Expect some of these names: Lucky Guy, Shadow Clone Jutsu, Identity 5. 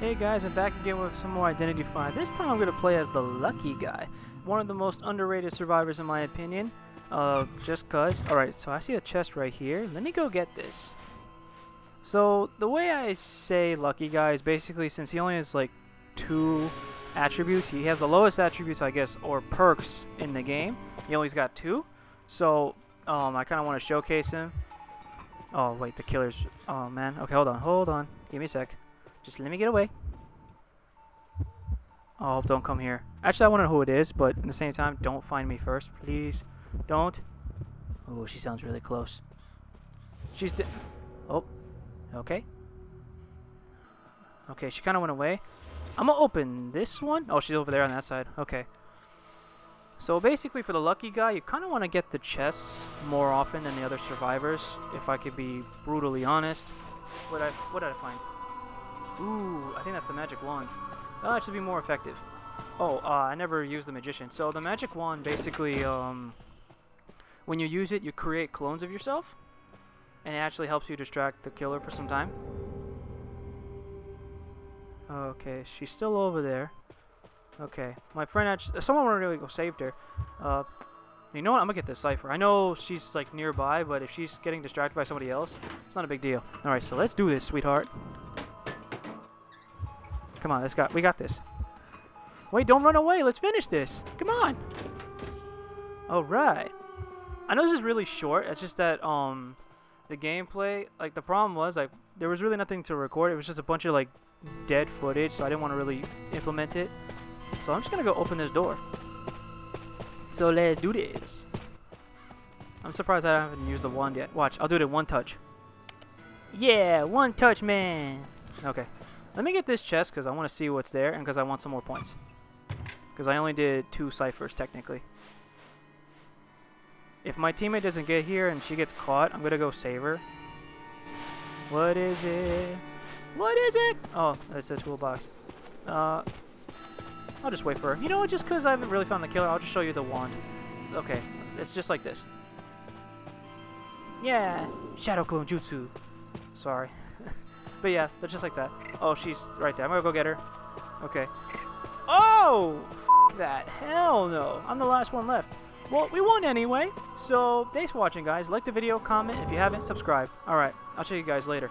Hey guys, I'm back again with some more Identity 5. This time I'm going to play as the Lucky Guy. One of the most underrated survivors in my opinion. Just cuz. Alright, so I see a chest right here. Let me go get this. So, the way I say Lucky Guy is basically since he only has like two attributes. He has the lowest attributes, I guess, or perks in the game. He only's got two. So, I kind of want to showcase him. Oh, wait, the killer's... Oh, man. Okay, hold on. Give me a sec. Just let me get away. Oh, don't come here. Actually, I want to know who it is, but at the same time, don't find me first. Please. Don't. Oh, she sounds really close. She's dead. Oh. Okay. Okay, she kind of went away. I'm going to open this one. Oh, she's over there on that side. Okay. So basically, for the Lucky Guy, you kind of want to get the chests more often than the other survivors, if I could be brutally honest. What did I find? Ooh, I think that's the magic wand. That'll actually be more effective. Oh, I never used the magician. So the magic wand, basically, when you use it, you create clones of yourself. And it actually helps you distract the killer for some time. Okay, she's still over there. Okay, my friend actually... Someone really go saved her. You know what? I'm gonna get this cipher. I know she's, like, nearby, but if she's getting distracted by somebody else, it's not a big deal. Alright, so let's do this, sweetheart. Come on, we got this. Wait, don't run away. Let's finish this. Come on. All right. I know this is really short. It's just that the gameplay, like the problem was like there was really nothing to record. It was just a bunch of like dead footage, so I didn't want to really implement it. So I'm just going to go open this door. So let's do this. I'm surprised I haven't used the wand yet. Watch, I'll do it in one touch. Yeah, one touch, man. Okay. Let me get this chest because I want to see what's there and because I want some more points. Because I only did two ciphers technically. If my teammate doesn't get here and she gets caught, I'm going to go save her. What is it? What is it? Oh, it's a toolbox. I'll just wait for her. You know, just because I haven't really found the killer, I'll just show you the wand. Okay, it's just like this. Yeah, Shadow Clone Jutsu. Sorry. But yeah, they're just like that. Oh, she's right there. I'm gonna go get her. Okay. Oh, f that. Hell no. I'm the last one left. Well, we won anyway. So, thanks for watching, guys. Like the video, comment. If you haven't, subscribe. Alright, I'll see you guys later.